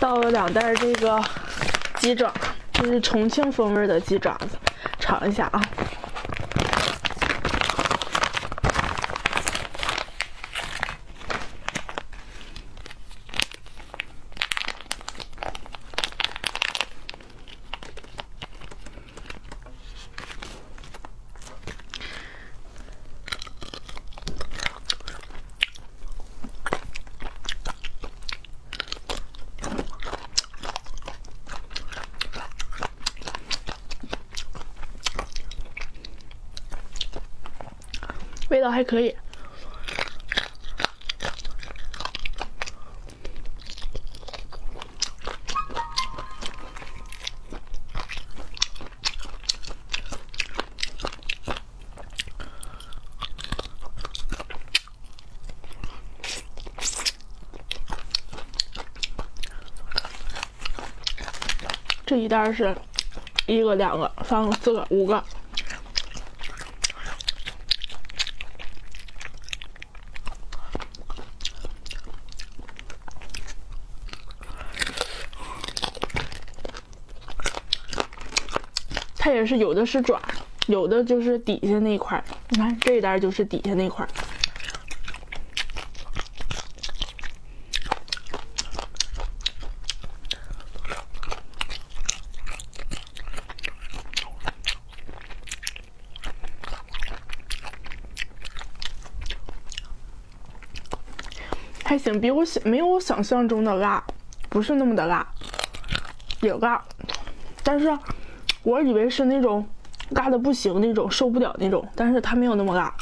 倒了2袋这个鸡爪，这是重庆风味的鸡爪子，尝一下啊。 味道还可以，这一袋是1个、2个、3个、4个、5个。 它也是有的是爪，有的就是底下那一块。你看这一袋就是底下那一块。还行，没有我想象中的辣，不是那么的辣，也辣，但是。 我以为是那种辣的不行那种受不了那种，但是它没有那么辣。